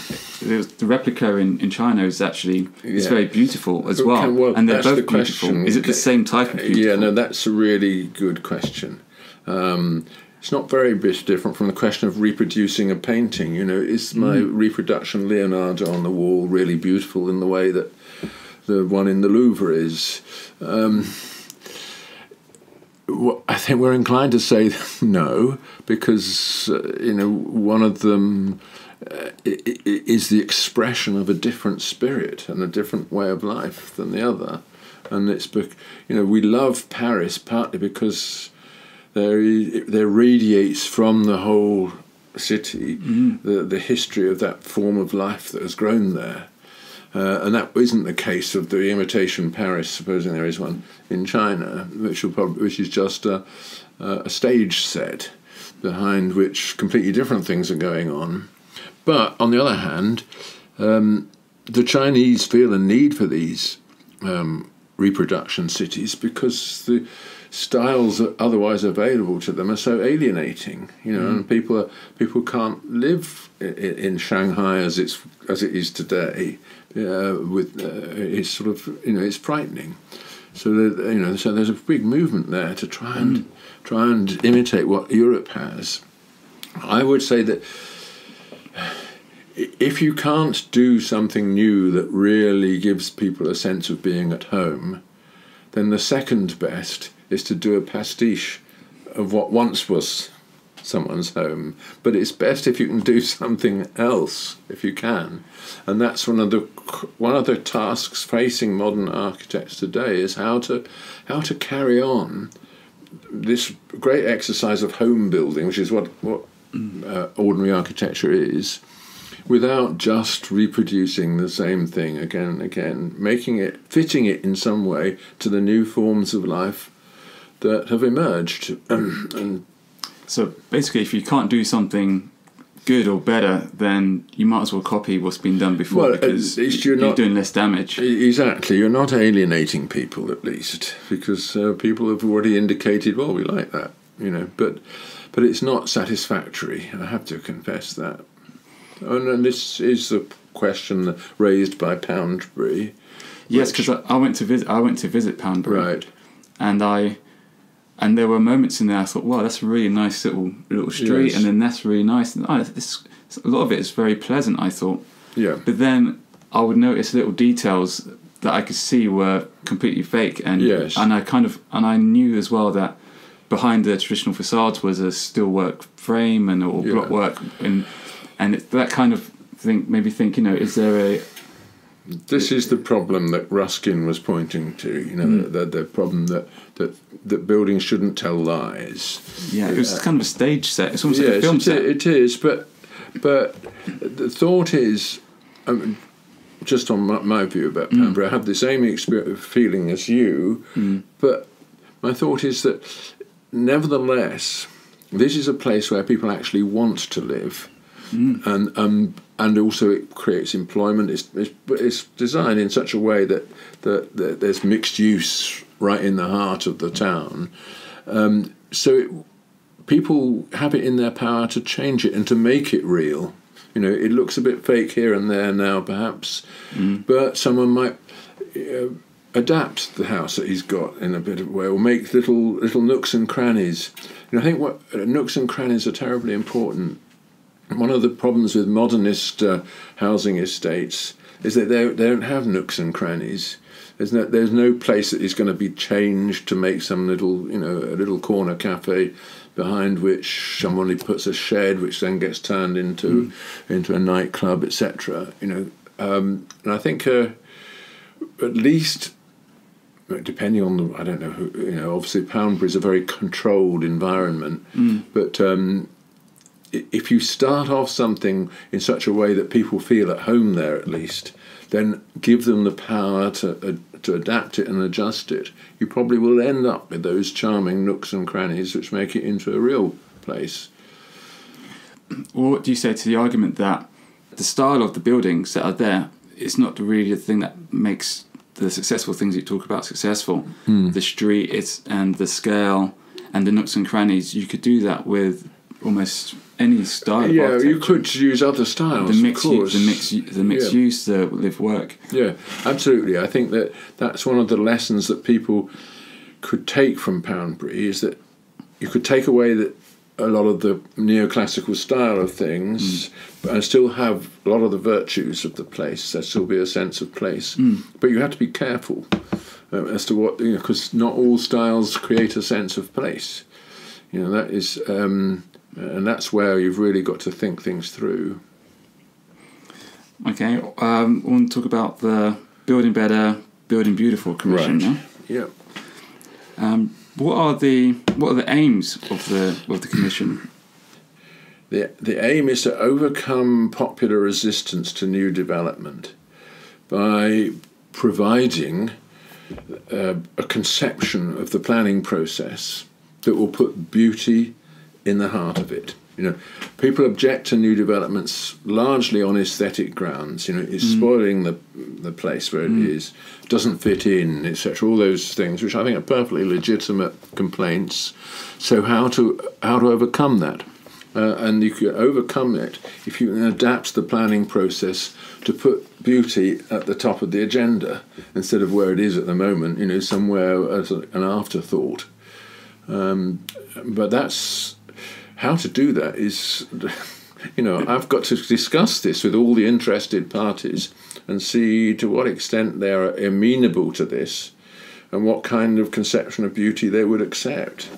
there's the replica in, in China is actually yeah. it's very beautiful as well, okay, well and they're both the beautiful. Is it the same type of beautiful? Yeah, no, that's a really good question. Um, It's not very much different from the question of reproducing a painting. You know, is my mm. reproduction Leonardo on the wall really beautiful in the way that the one in the Louvre is? Um, well, I think we're inclined to say no, because uh, you know, one of them uh, is the expression of a different spirit and a different way of life than the other, and it's you know we love Paris partly because There, there radiates from the whole city mm. the, the history of that form of life that has grown there. Uh, and that isn't the case of the imitation Paris, supposing there is one, in China, which, will probably, which is just a, a stage set behind which completely different things are going on. But, on the other hand, um, the Chinese feel a need for these um, reproduction cities because the styles otherwise available to them are so alienating, you know, mm. and people are, people can't live in, in Shanghai as it's as it is today. Uh, with uh, it's sort of you know it's frightening. So that, you know, so there's a big movement there to try and mm. try and imitate what Europe has. I would say that if you can't do something new that really gives people a sense of being at home, then the second best is to do a pastiche of what once was someone's home. But it's best if you can do something else, if you can. And that's one of the one of the tasks facing modern architects today, is how to how to carry on this great exercise of home building, which is what what uh, ordinary architecture is, without just reproducing the same thing again and again, making it, fitting it in some way to the new forms of life that have emerged. And so basically, if you can't do something good or better, then you might as well copy what's been done before, well, because at least you're, you're not doing less damage. Exactly, you're not alienating people, at least, because uh, people have already indicated, well, we like that, you know, but, but it's not satisfactory, I have to confess that. And this is the question raised by Poundbury. Yes, because I, I went to visit. I went to visit Poundbury, right? And I, and there were moments in there I thought, wow, that's a really nice little little street, yes. And then that's really nice. And oh, this, a lot of it is very pleasant, I thought. Yeah. But then I would notice little details that I could see were completely fake, and yes. and I kind of and I knew as well that behind the traditional facades was a steelwork frame and or yeah. blockwork and. And it's that kind of thing, maybe think, you know, is there a... This is the problem that Ruskin was pointing to, you know, mm. the, the problem that, that that buildings shouldn't tell lies. Yeah, it was uh, kind of a stage set. It's almost yes, like a film it, set. It is, but, but the thought is, I mean, just on my, my view about Poundbury, mm. I have the same experience, feeling as you, mm. but my thought is that, nevertheless, this is a place where people actually want to live. mm. and um, and also it creates employment. It's, it's it's designed in such a way that that, that there's mixed use right in the heart of the town. Um, so it, people have it in their power to change it and to make it real. You know, it looks a bit fake here and there now, perhaps, mm. but someone might uh, adapt the house that he's got in a bit of a way, or make little little nooks and crannies. And I think what uh, nooks and crannies are terribly important. One of the problems with modernist uh, housing estates is that they they don't have nooks and crannies. There's no, there's no place that is going to be changed to make some little, you know, a little corner cafe behind which somebody puts a shed, which then gets turned into mm. into a nightclub, et cetera. You know, um, and I think uh, at least, depending on the, I don't know, who, you know, obviously Poundbury is a very controlled environment, mm. but um, if you start off something in such a way that people feel at home there, at least, then give them the power to uh, to adapt it and adjust it, you probably will end up with those charming nooks and crannies which make it into a real place. Well, what do you say to the argument that the style of the buildings that are there is not really the thing that makes the successful things you talk about successful? Mm. The street it's, and the scale and the nooks and crannies, you could do that with almost any style. Yeah, you could use other styles. The mixed use, the mixed, the mixed yeah. use, the live work. Yeah, absolutely. I think that that's one of the lessons that people could take from Poundbury, is that you could take away that a lot of the neoclassical style of things, mm. but and still have a lot of the virtues of the place. There still be a sense of place, mm. but you have to be careful um, as to what, you know, because not all styles create a sense of place. You know, that is. Um, And that's where you've really got to think things through. Okay, um, I want to talk about the Building Better, Building Beautiful Commission. Right. No? Yeah. Um, what are the what are the aims of the of the commission? The the aim is to overcome popular resistance to new development by providing uh, a conception of the planning process that will put beauty in the heart of it. You know, people object to new developments largely on aesthetic grounds. You know, it's mm. spoiling the the place where mm. it is, doesn't fit in, et cetera. All those things, which I think are perfectly legitimate complaints. So how to how to overcome that? Uh, and you can overcome it if you can adapt the planning process to put beauty at the top of the agenda instead of where it is at the moment. You know, somewhere as a, an afterthought. Um, but that's. How to do that is, you know, I've got to discuss this with all the interested parties and see to what extent they are amenable to this and what kind of conception of beauty they would accept.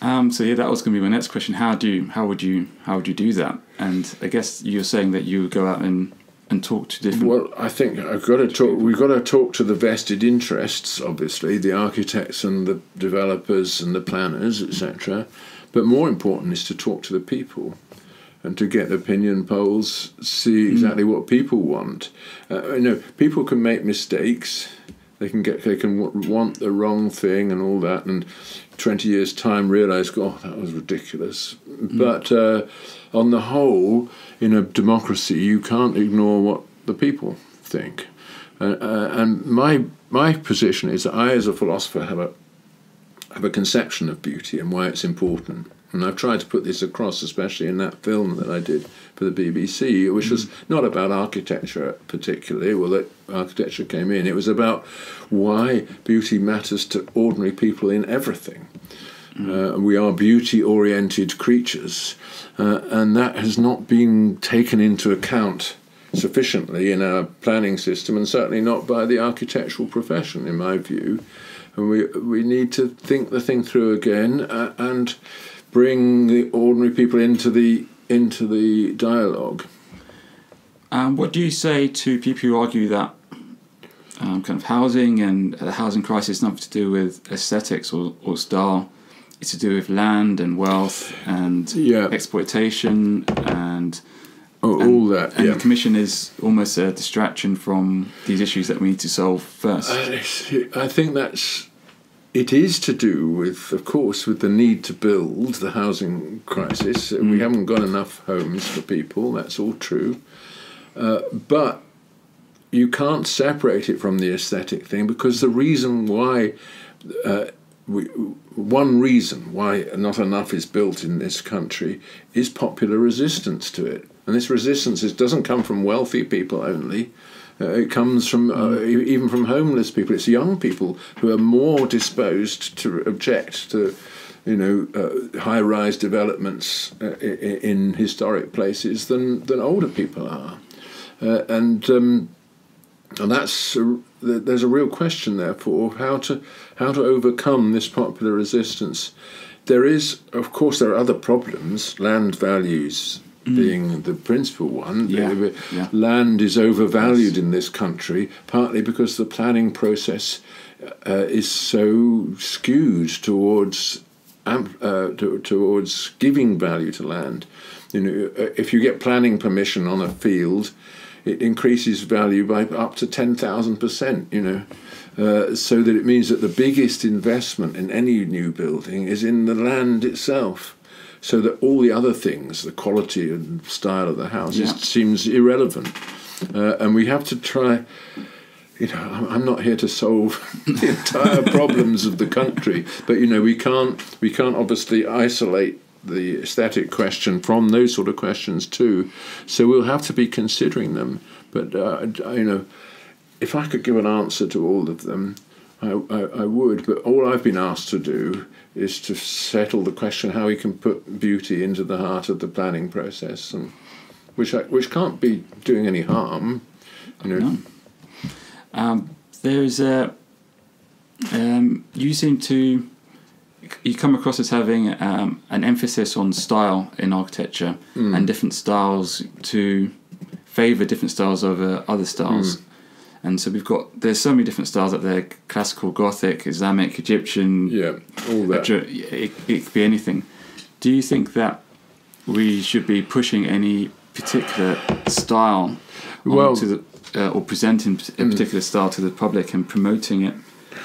Um, so yeah, that was going to be my next question. How do you, how would you how would you do that? And I guess you're saying that you would go out and, and talk to different. Well, I think I've got to talk. We've got to talk to the vested interests, obviously, the architects and the developers and the planners, et cetera. But more important is to talk to the people and to get opinion polls, see exactly mm. what people want. Uh, you know, people can make mistakes. They can get, they can w want the wrong thing and all that, and twenty years' time realise, oh, that was ridiculous. Mm. But uh, on the whole, in a democracy, you can't ignore what the people think. Uh, uh, and my, my position is that I, as a philosopher, have a have a conception of beauty and why it's important. And I've tried to put this across, especially in that film that I did for the B B C, which mm. was not about architecture particularly, well, that architecture came in. It was about why beauty matters to ordinary people in everything. Mm. Uh, we are beauty-oriented creatures, uh, and that has not been taken into account sufficiently in our planning system, and certainly not by the architectural profession, in my view. And we we need to think the thing through again uh, and bring the ordinary people into the into the dialogue. Um, what do you say to people who argue that um, kind of housing and the housing crisis is nothing to do with aesthetics or, or style? It's to do with land and wealth and yeah. exploitation and. Oh, and, all that, and yeah. the commission is almost a distraction from these issues that we need to solve first. I, I think that's It is to do with, of course, with the need to build, the housing crisis. Mm. We haven't got enough homes for people, that's all true. Uh, but you can't separate it from the aesthetic thing, because the reason why... Uh, we, one reason why not enough is built in this country is popular resistance to it. And this resistance is, doesn't come from wealthy people only. Uh, it comes from uh, even from homeless people. It's young people who are more disposed to object to, you know, uh, high-rise developments uh, in historic places than than older people are, uh, and um, and that's a, there's a real question, therefore, how to how to overcome this popular resistance. There is, of course, there are other problems. Land values. Mm. Being the principal one. Yeah, yeah. Land is overvalued, yes, in this country, partly because the planning process uh, is so skewed towards um, uh, to, towards giving value to land. You know, if you get planning permission on a field, it increases value by up to ten thousand percent, you know. Uh, so that it means that the biggest investment in any new building is in the land itself. So that all the other things, the quality and style of the house, yeah, is, seems irrelevant. Uh, and we have to try, you know, I'm, I'm not here to solve the entire problems of the country, but, you know, we can't, we can't obviously isolate the aesthetic question from those sort of questions too. So we'll have to be considering them. But, uh, you know, if I could give an answer to all of them, I, I, I would, but all I've been asked to do is to settle the question how we can put beauty into the heart of the planning process, and which I, which can't be doing any harm, you know. No. Um, there's a um, you seem to you come across as having um, an emphasis on style in architecture, mm, and different styles to favour different styles over other styles. Mm. And so we've got, there's so many different styles out there, classical, Gothic, Islamic, Egyptian. Yeah, all that. It, it could be anything. Do you think that we should be pushing any particular style, well, the, uh, or presenting a particular mm. style to the public and promoting it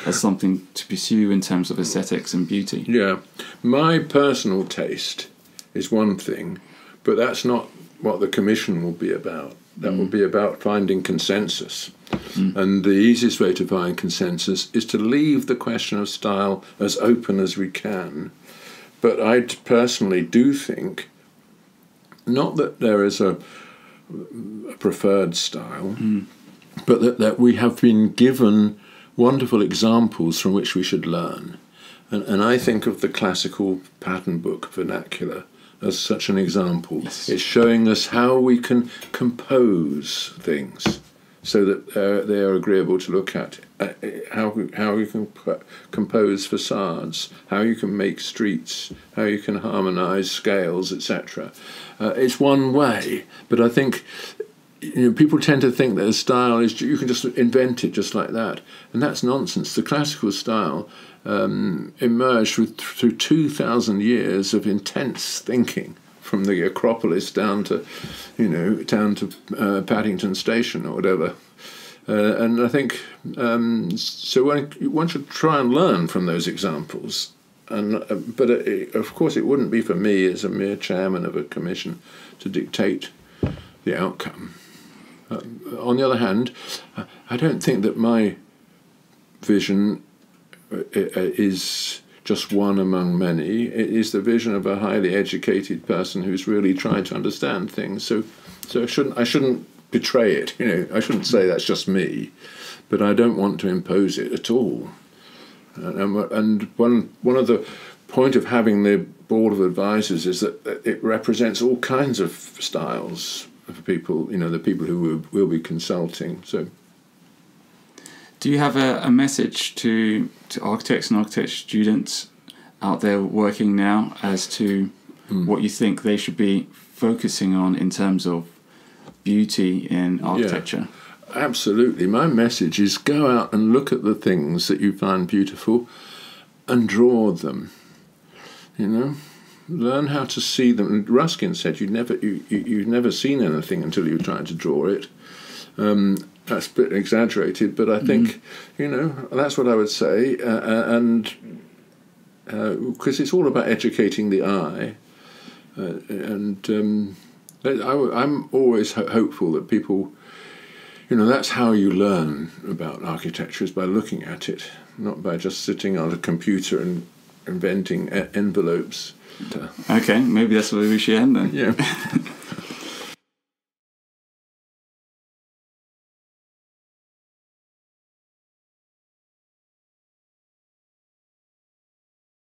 as something to pursue in terms of aesthetics and beauty? Yeah. My personal taste is one thing, but that's not what the commission will be about. That mm. will be about finding consensus. Mm. And the easiest way to find consensus is to leave the question of style as open as we can. But I personally do think, not that there is a, a preferred style, mm. but that, that we have been given wonderful examples from which we should learn. And, and I think of the classical pattern book vernacular as such an example. Yes. It's showing us how we can compose things so that uh, they are agreeable to look at, uh, how, how you can compose facades, how you can make streets, how you can harmonise scales, et cetera. Uh, it's one way, but I think, you know, people tend to think that a style is, you can just invent it just like that, and that's nonsense. The classical style um, emerged with, through two thousand years of intense thinking, from the Acropolis down to, you know, down to uh, Paddington Station or whatever. Uh, and I think, um, so one, one should try and learn from those examples. And uh, But it, of course it wouldn't be for me as a mere chairman of a commission to dictate the outcome. Uh, on the other hand, I don't think that my vision is just one among many. It is the vision of a highly educated person who's really trying to understand things. So, so I shouldn't I shouldn't betray it. You know, I shouldn't say that's just me, but I don't want to impose it at all. And, and one one of the point of having the board of advisors is that it represents all kinds of styles of people. You know, the people who will be consulting. So. Do you have a, a message to, to architects and architect students out there working now as to mm. what you think they should be focusing on in terms of beauty in architecture? Yeah, absolutely. My message is go out and look at the things that you find beautiful and draw them, you know. Learn how to see them. And Ruskin said you'd never, you, you, you've never seen anything until you tried to draw it. Um, that's a bit exaggerated, but I think, mm. you know, that's what I would say. Uh, and because uh, it's all about educating the eye. Uh, and um, I, I'm always ho hopeful that people, you know, that's how you learn about architecture, is by looking at it, not by just sitting on a computer and inventing envelopes. Okay, maybe that's where we should end then. Yeah.